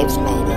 Waves Made It.